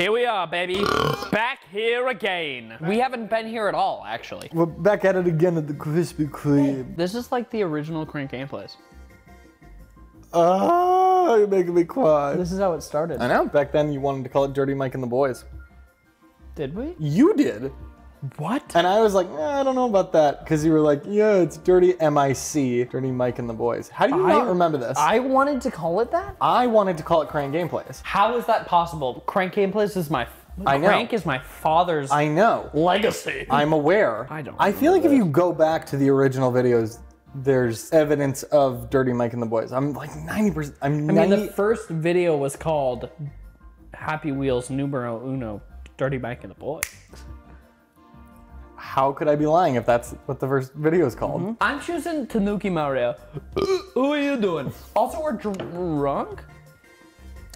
Here we are, baby. Back here again. We haven't been here at all, actually. We're back at it again at the Krispy Kreme. This is like the original Crank Gameplays. Oh, you're making me cry. This is how it started. I know. Back then, you wanted to call it Dirty Mike and the Boys. Did we? You did. What? And I was like, eh, I don't know about that. Because you were like, yeah, it's Dirty MIC, Dirty Mike and the Boys. How do you not remember this? I wanted to call it that? I wanted to call it Crank Gameplays. How is that possible? Crank Gameplays is my... I know. Crank is my father's... I know. ...legacy. I'm aware. I don't know. I feel like if you go back to the original videos, there's evidence of Dirty Mike and the Boys. I'm like 90%... I mean, the first video was called Happy Wheels Numero Uno, Dirty Mike and the Boys. How could I be lying if that's what the first video is called? Mm-hmm. I'm choosing Tanuki Mario. Who are you doing? Also, we're drunk?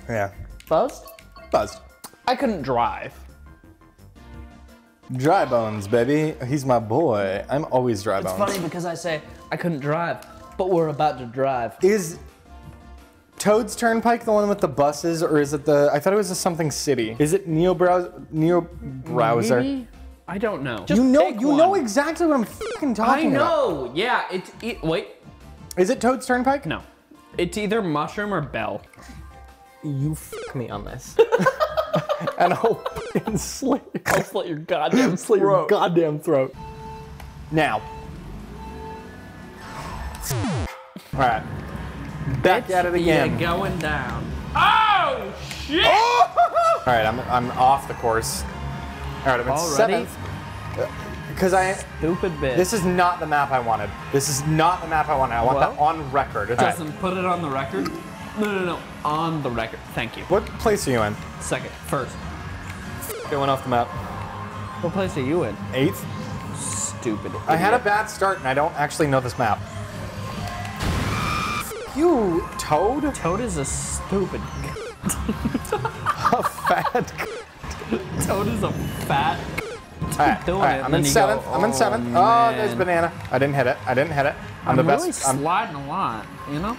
Yeah. Buzzed? Buzzed. I couldn't drive. Dry bones, baby. He's my boy. I'm always dry bones. It's funny because I say, I couldn't drive, but we're about to drive. Is Toad's Turnpike the one with the buses, or is it the, I thought it was a something city. Is it Neo Browser? Maybe? I don't know. Just you know exactly what I'm fucking talking about. I know. About. Yeah. Wait. Is it Toad's Turnpike? No. It's either Mushroom or Bell. You fuck me on this. And I'll fucking slit your goddamn throat. Now. All right. Back at it again. Yeah, going down. Oh shit! Oh! All right, I'm off the course. All right, I'm at seventh. Because Stupid bit. This is not the map I wanted. I want that on record. Justin, put it on the record. No. On the record. Thank you. What place are you in? Second. First. Going off the map. What place are you in? Eighth. Stupid idiot. I had a bad start, and I don't actually know this map. You, Toad? Toad is a stupid a fat Toad is a fat. All right. I'm in seventh. Oh, there's banana. I didn't hit it. I'm the best. Really sliding a lot, you know?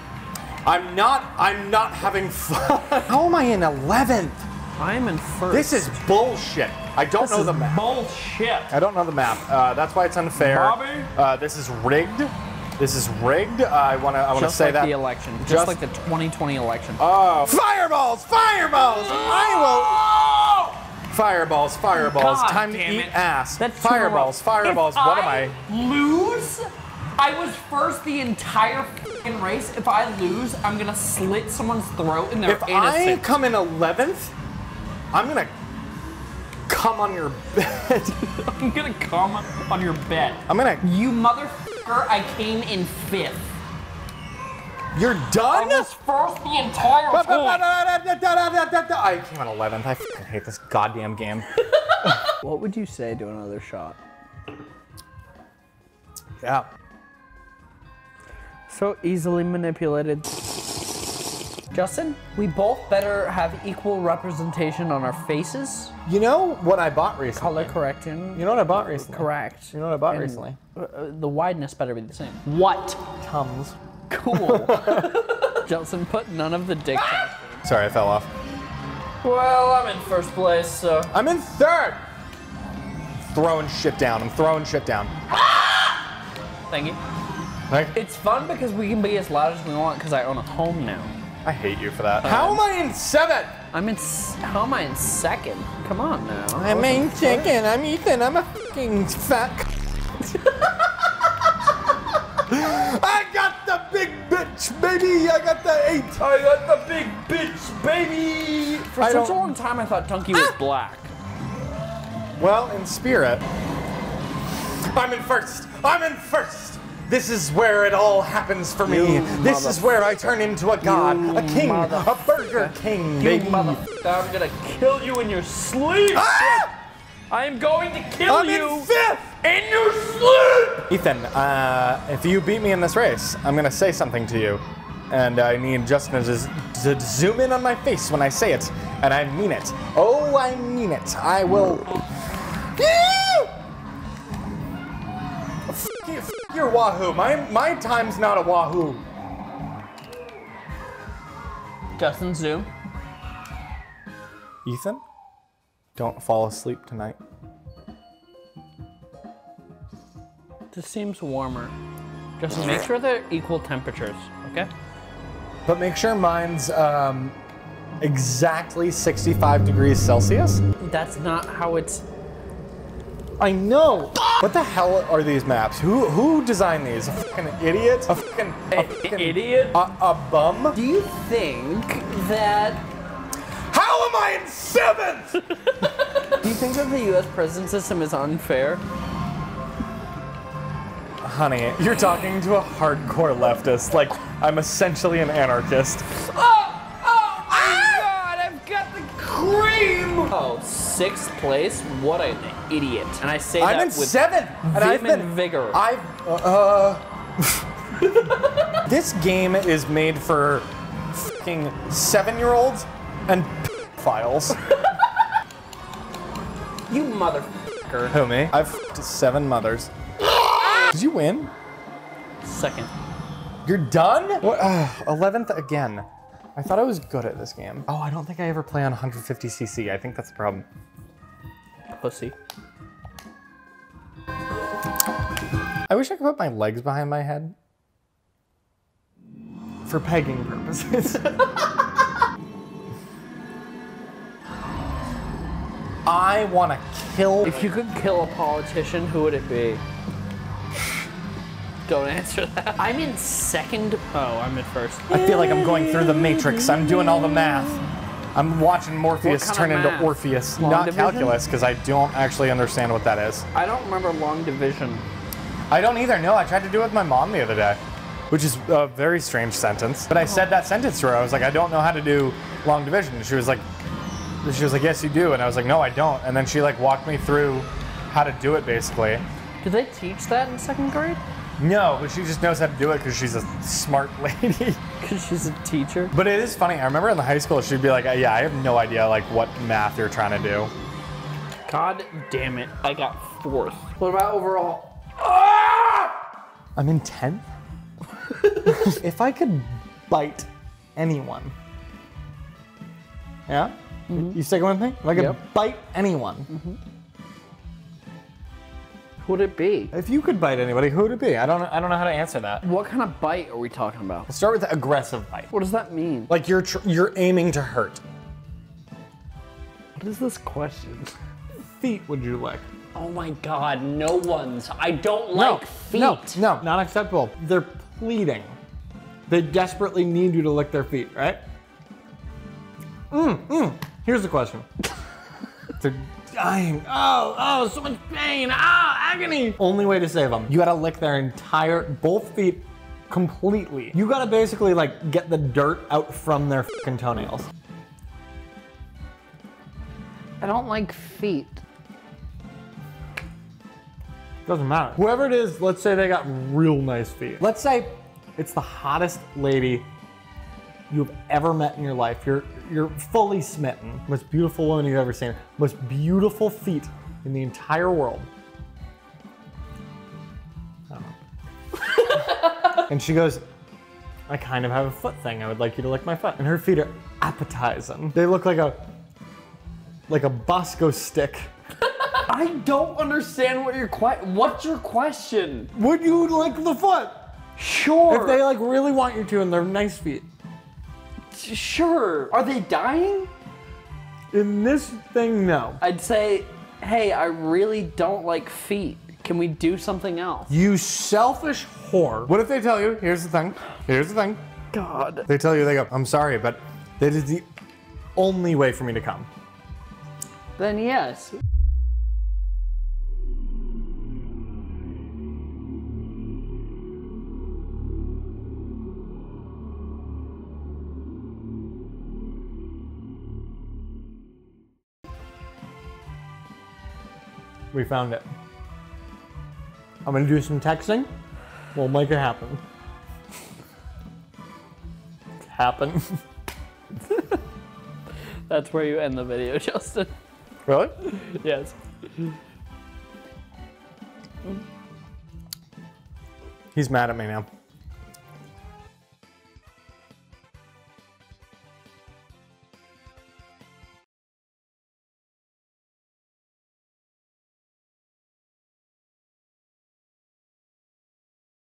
I'm not having fun. How am I in 11th? I'm in first. This is bullshit. I don't know the map. Bullshit. I don't know the map. That's why it's unfair. Bobby? This is rigged. I want to say like that. Just like the election. Just like the 2020 election. Oh. Fireballs! Fireballs, time to eat ass. That's fireballs, what am I? Lose? I was first the entire f***ing race. If I lose, I'm gonna slit someone's throat in their innocent. If I come in 11th, I'm gonna come on your bed. I'm gonna come on your bed. You motherfucker, I came in 5th. You're done? I was first the entire time. I came on 11th. I fucking hate this goddamn game. What would you say to another shot? Yeah. So easily manipulated. Justin, we both better have equal representation on our faces. You know what I bought recently? Color correction. You know what I bought recently? Correct. You know what I bought recently? The wideness better be the same. What? Tums. Cool. Jelson put none of the dick. Sorry, I fell off. Well, I'm in first place, so. I'm in third. I'm throwing shit down. Thank you. Like, it's fun because we can be as loud as we want because I own a home now. I hate you for that. How am I in seventh? How am I in second? Come on now. I'm in second. I'm Ethan. I'm a fucking fat. I got the big bitch, baby. I got the 8. I got the big bitch, baby. For such a long time, I thought Donkey was black. Well, in spirit. I'm in first. This is where it all happens for me. This is where I turn into a god, a king, a burger king, baby. I'm gonna kill you in your sleep. Ah! I am going to kill you in your sleep! Ethan, if you beat me in this race, I'm gonna say something to you. And I need Justin to zoom in on my face when I say it. And I mean it. Oh, I mean it. I will. F your wahoo. My time's not a wahoo. Justin, zoom. Ethan? Don't fall asleep tonight. This seems warmer. Just make sure they're equal temperatures, okay? But make sure mine's exactly 65 degrees Celsius. That's not how it's... I know. What the hell are these maps? Who designed these? A fucking idiot? A fucking idiot? A bum? Do you think that... How am I in 7th? Do you think that the US prison system is unfair? Honey, you're talking to a hardcore leftist. Like, I'm essentially an anarchist. Oh my God, I've got the cream! Oh, 6th place? What an idiot. And I say that with 7th, and I've been vigor. This game is made for fucking 7-year-olds and pedophiles. You motherfucker. Who, me? I've fucked 7 mothers. Did you win? 2nd. You're done? What, 11th again. I thought I was good at this game. Oh, I don't think I ever play on 150cc. I think that's the problem. Pussy. I wish I could put my legs behind my head. For pegging purposes. I want to kill... If you could kill a politician, who would it be? Don't answer that. I'm in 2nd. Oh, I'm in 1st. I feel like I'm going through the Matrix. I'm doing all the math. I'm watching Morpheus turn into Orpheus. Not calculus, because I don't actually understand what that is. I don't remember long division. I don't either. No, I tried to do it with my mom the other day, which is a very strange sentence. But I said that sentence to her. I was like, I don't know how to do long division. And she was like, yes, you do. And I was like, no, I don't. And then she like walked me through how to do it, basically. Did they teach that in 2nd grade? No, but she just knows how to do it because she's a smart lady. Because she's a teacher. But it is funny. I remember in the high school, she'd be like, yeah, I have no idea like what math you're trying to do. God damn it. I got 4th. What about overall? Ah! I'm in 10th? If I could bite anyone. Yeah? Mm-hmm. You sticking with me? If I could bite anyone. Mm-hmm. Who'd it be? If you could bite anybody, who'd it be? I don't know how to answer that. What kind of bite are we talking about? Let's start with the aggressive bite. What does that mean? Like you're aiming to hurt. What is this question? Feet would you like? Oh my God, no one's. I don't like feet. No, not acceptable. They're pleading. They desperately need you to lick their feet, right? Here's the question. They're dying. Oh, so much pain. Agony. Only way to save them. You gotta lick their entire, both feet completely. You gotta basically like get the dirt out from their fucking toenails. I don't like feet. Doesn't matter. Whoever it is, let's say they got real nice feet. Let's say it's the hottest lady you've ever met in your life. You're fully smitten. Most beautiful woman you've ever seen. Most beautiful feet in the entire world. I don't know. And she goes, I kind of have a foot thing. I would like you to lick my foot. And her feet are appetizing. They look like a Bosco stick. I don't understand what's your question? Would you lick the foot? Sure. If they like really want you to and they're nice feet. Sure. Are they dying? In this thing, no. I'd say, hey, I really don't like feet. Can we do something else? You selfish whore. What if they tell you, here's the thing. God. They tell you, they go, I'm sorry, but that is the only way for me to come. Then yes. We found it. I'm gonna do some texting. We'll make it happen. Happen. That's where you end the video, Justin. Really? Yes. He's mad at me now.